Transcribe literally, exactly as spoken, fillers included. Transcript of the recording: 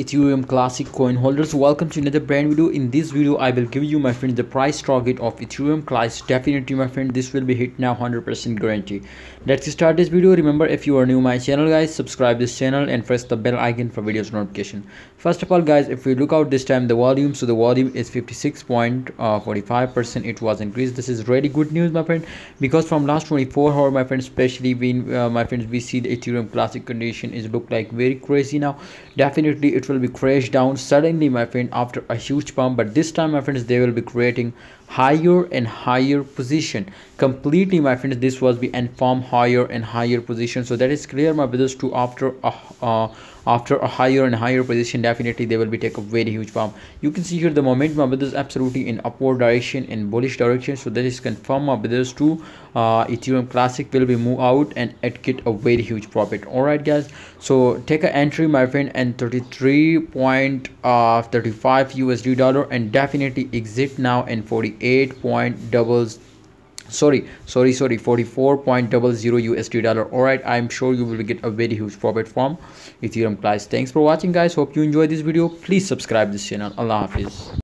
Ethereum Classic coin holders, welcome to another brand video. In this video I will give you, my friend, the price target of Ethereum Classic. Definitely, my friend, this will be hit now, one hundred percent guarantee. Let's start this video. Remember, if you are new my channel, guys, subscribe this channel and press the bell icon for videos notification. First of all, guys, if we look out this time the volume, so the volume is fifty-six point four five percent. It was increased. This is really good news, my friend, because from last twenty-four hours, my friend, especially when uh, my friends, we see the Ethereum Classic condition is look like very crazy now. Definitely it will be crashed down suddenly, my friend, after a huge pump. But this time, my friends, they will be creating higher and higher position completely, my friends. This was be and form higher and higher position, so that is clear, my brothers, to after a uh, after a higher and higher position, definitely they will be take a very huge pump. You can see here the moment, my brothers, absolutely in upward direction, in bullish direction, so that is confirmed, my brothers, to uh, Ethereum Classic will be move out and it get a very huge profit. All right, guys, so take an entry, my friend, and thirty-three point three five U S D dollar, and definitely exit now in forty-eight point doubles sorry sorry sorry forty-four point double zero U S D dollar. All right, I'm sure you will get a very huge profit from Ethereum Classic. Thanks for watching, guys. Hope you enjoy this video. Please subscribe this channel. Allah Hafiz.